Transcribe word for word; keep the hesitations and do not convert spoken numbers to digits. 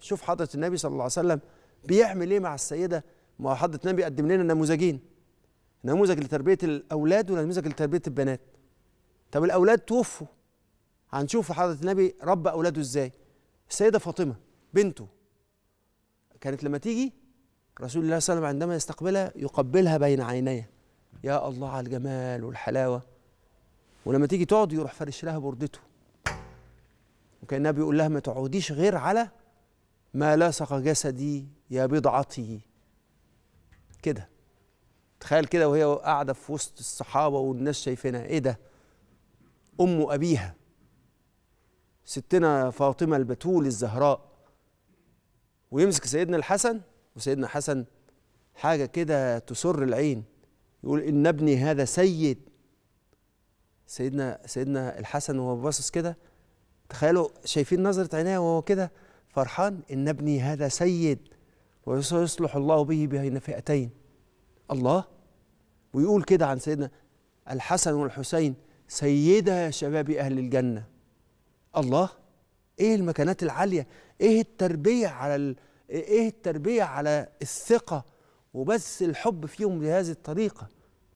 شوف حضرة النبي صلى الله عليه وسلم بيعمل ايه مع السيدة. ما حضرة النبي قدم لنا نموذجين، نموذج لتربية الأولاد ونموذج لتربية البنات. طب الأولاد توفوا، هنشوف حضرة النبي رب أولاده ازاي. السيدة فاطمة بنته كانت لما تيجي رسول الله صلى الله عليه وسلم عندما يستقبلها يقبلها بين عينيه، يا الله على الجمال والحلاوة، ولما تيجي تقعد يروح فرش لها بردته، وكان النبي بيقول لها ما تقعديش غير على ما لاصق جسدي يا بضعتي. كده تخيل كده وهي قاعدة في وسط الصحابة والناس شايفينها، ايه ده؟ أم أبيها ستنا فاطمة البتول الزهراء. ويمسك سيدنا الحسن، وسيدنا الحسن حاجة كده تسر العين، يقول إن ابني هذا سيد. سيدنا سيدنا الحسن وهو باصص كده، تخيلوا شايفين نظرة عينيه وهو كده فرحان، إن ابني هذا سيد ويصلح الله به بين فئتين. الله، ويقول كده عن سيدنا الحسن والحسين سيدا شباب أهل الجنة. الله، إيه المكانات العالية، إيه التربية على ال... إيه التربية على الثقة وبس الحب فيهم بهذه الطريقة.